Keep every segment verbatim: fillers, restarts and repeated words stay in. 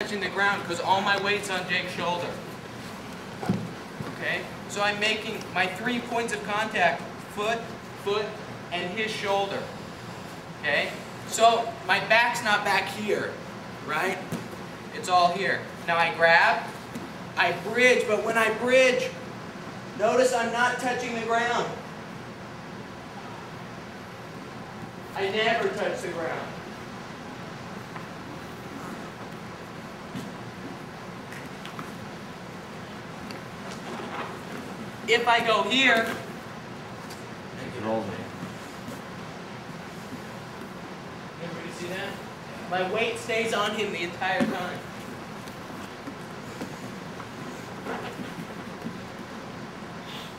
Touching the ground because all my weight's on Jake's shoulder. Okay? So I'm making my three points of contact, foot, foot, and his shoulder. Okay? So my back's not back here, right? It's all here. Now I grab, I bridge, but when I bridge, notice I'm not touching the ground. I never touch the ground. If I go here, make it all day. Everybody see that? My weight stays on him the entire time.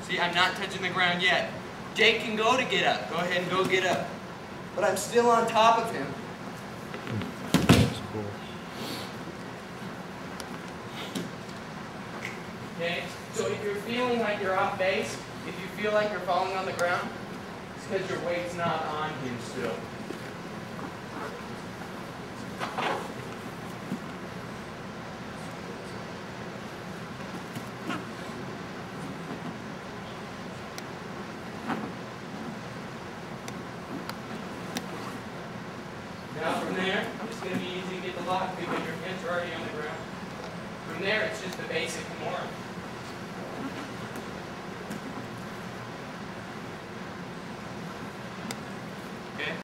See, I'm not touching the ground yet. Jake can go to get up. Go ahead and go get up. But I'm still on top of him. That's cool. Okay? So if you're feeling like you're off base, if you feel like you're falling on the ground, it's because your weight's not on him still. Now from there, it's going to be easy to get the lock because your pins are already on the ground. From there, it's just the basic form.